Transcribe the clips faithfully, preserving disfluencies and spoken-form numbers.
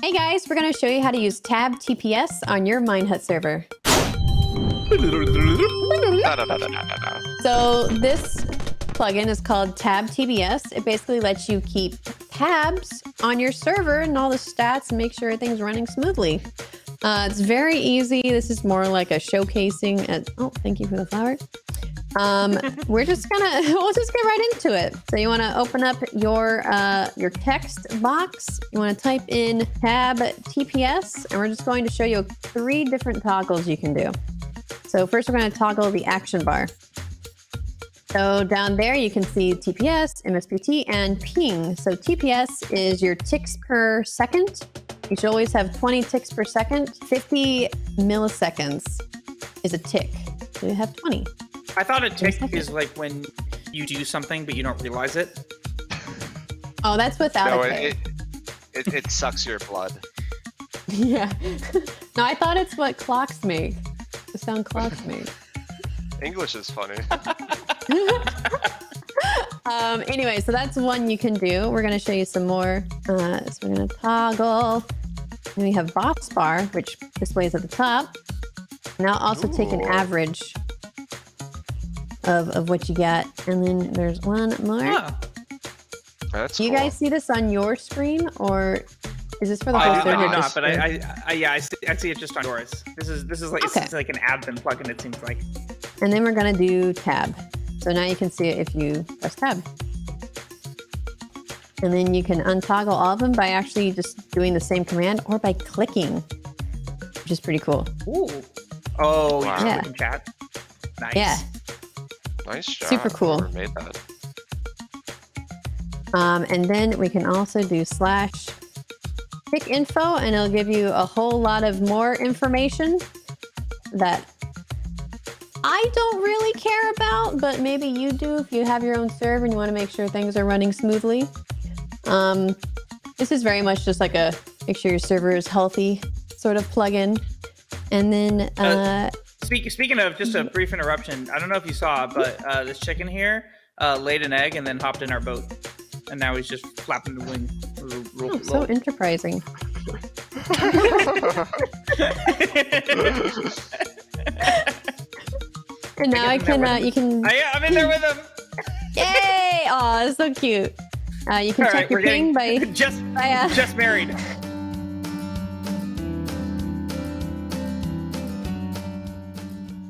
Hey guys, we're going to show you how to use TabTPS on your Minehut server. So this plugin is called TabTPS. It basically lets you keep tabs on your server and all the stats and make sure everything's running smoothly. Uh, it's very easy. This is more like a showcasing. At, oh, thank you for the flower. Um, we're just gonna we'll just get right into it. So you want to open up your uh, your text box. You want to type in TabTPS, and we're just going to show you three different toggles you can do. So first, we're going to toggle the action bar. So down there, you can see T P S, M S P T, and ping. So T P S is your ticks per second. You should always have twenty ticks per second. fifty milliseconds is a tick. So you have twenty. I thought a tick is like when you do something, but you don't realize it. Oh, that's without no, a tick. It, it, it sucks your blood. Yeah. No, I thought it's what clocks make. The sound clocks make. English is funny. um, anyway, so that's one you can do. We're going to show you some more. Uh, so we're going to toggle. And we have box bar, which displays at the top. Now also Ooh. Take an average. Of, of what you got, and then there's one more. Oh, that's Do you cool. guys see this on your screen, or is this for the whole server? I do not, but I, I, I, yeah, I see, I see it just on yours. This is this is like okay. It's like an admin plugin. It seems like. And then we're gonna do tab. So now you can see it if you press tab. And then you can untoggle all of them by actually just doing the same command or by clicking, which is pretty cool. Ooh. Oh, wow. You just click in chat. Nice. Yeah. Nice job. Super cool. Never made that. Um, and then we can also do slash tick info, and it'll give you a whole lot of more information that I don't really care about, but maybe you do if you have your own server and you want to make sure things are running smoothly. Um, this is very much just like a make sure your server is healthy sort of plugin. And then... Uh, uh Speaking of, just a brief interruption, I don't know if you saw, but uh, this chicken here uh, laid an egg and then hopped in our boat. And now he's just flapping the wing. Oh, roll. So enterprising. And now I, I can, uh, you can... I, I'm in there with him! Yay! Aw, so cute. Uh, you can All check right, your ping by... Just, by, uh... just married.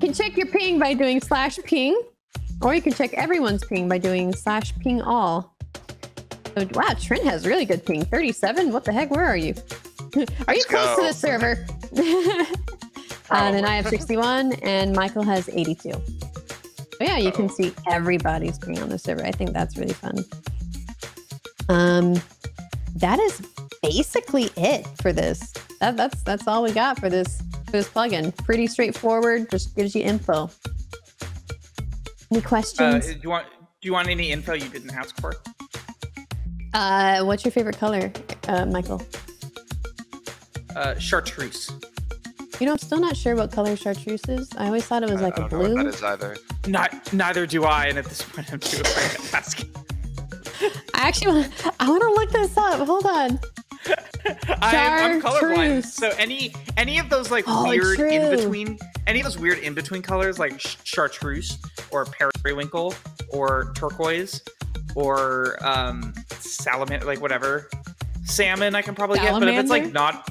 You can check your ping by doing slash ping, or you can check everyone's ping by doing slash ping all. So, wow, Trent has really good ping. thirty-seven? What the heck? Where are you? Are Let's you close go. to the server? And then I have sixty-one, and Michael has eighty-two. But yeah, you oh. can see everybody's ping on the server. I think that's really fun. Um, that is basically it for this. That, that's, that's all we got for this. This plugin, pretty straightforward, just gives you info. Any questions? Uh, do you want? Do you want any info you didn't ask for? Uh, what's your favorite color, uh, Michael? Uh, chartreuse. You know, I'm still not sure what color chartreuse is. I always thought it was I like a blue. I don't know what that is either. Not, neither do I, and at this point, I'm too afraid to ask. I actually, wanna, I want to look this up. Hold on. I'm, I'm colorblind, so any any of those like oh, weird in between, any of those weird in between colors like chartreuse or periwinkle or turquoise or um, salamander, like whatever, salmon I can probably salamander? get, but if it's like not,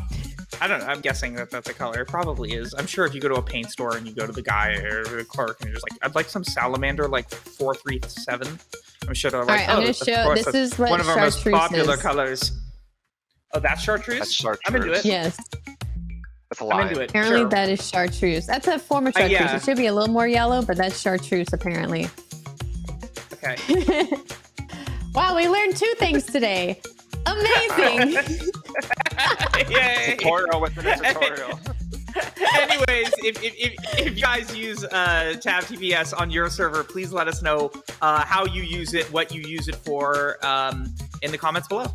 I don't know. I'm guessing that that's a color. It probably is. I'm sure if you go to a paint store and you go to the guy or the clerk and you're just like, I'd like some salamander like four three seven. I'm sure they're like, all right, oh, I'm gonna show. This is what one of our most popular is. colors. Oh, that's chartreuse? That's chartreuse. I'm into it. Yes. That's a lie. I'm into it. Apparently sure. that is chartreuse. That's a form of chartreuse. Uh, yeah. It should be a little more yellow, but that's chartreuse apparently. Okay. Wow, we learned two things today. Amazing. Yay. Tutorial within a tutorial. Anyways, if, if, if, if you guys use uh, TabTPS on your server, please let us know uh, how you use it, what you use it for um, in the comments below.